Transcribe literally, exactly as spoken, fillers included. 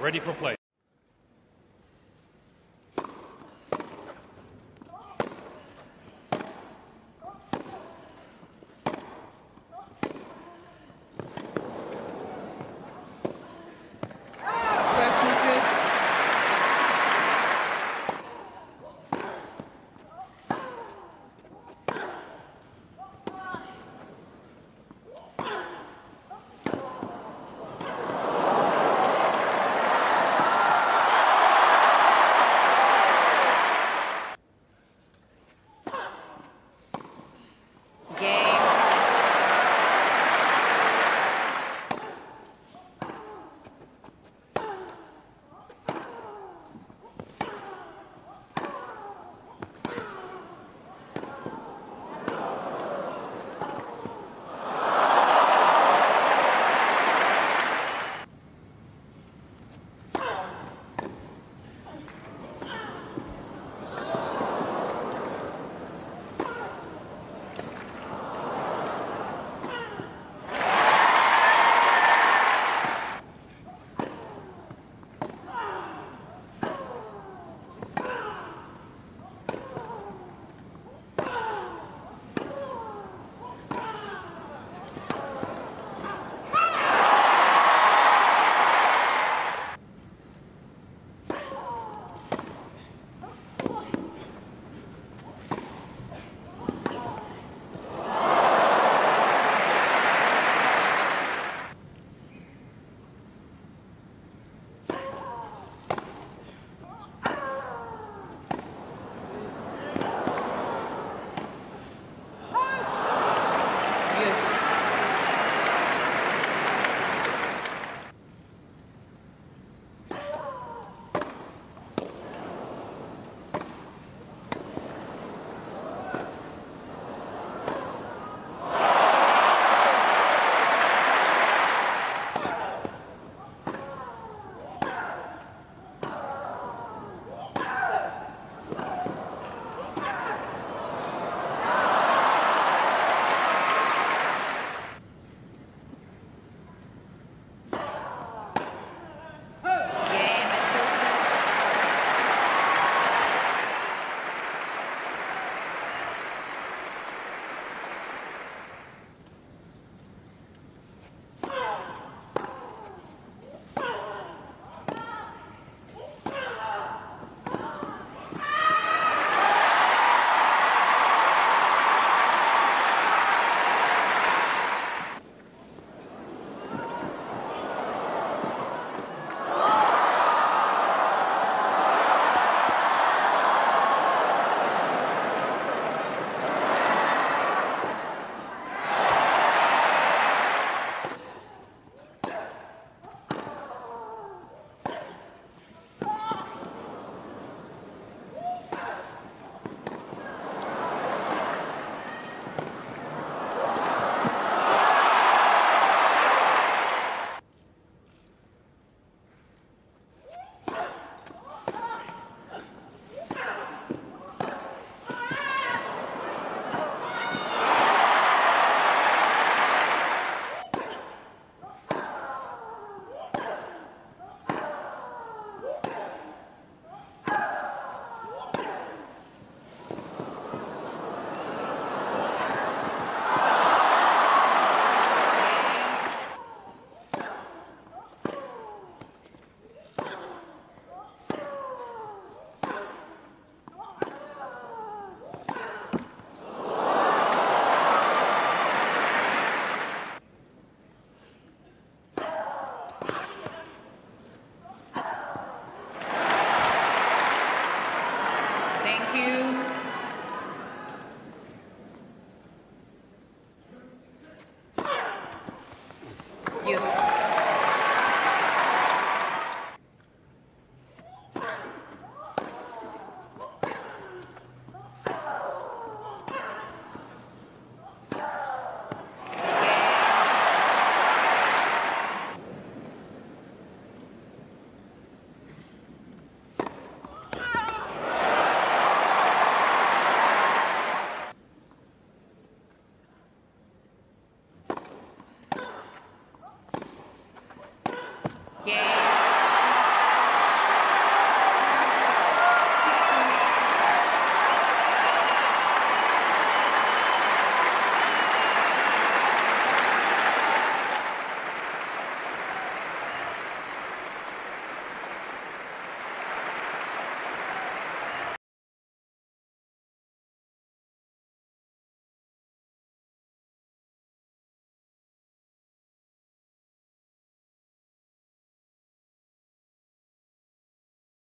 Ready for play. Yes.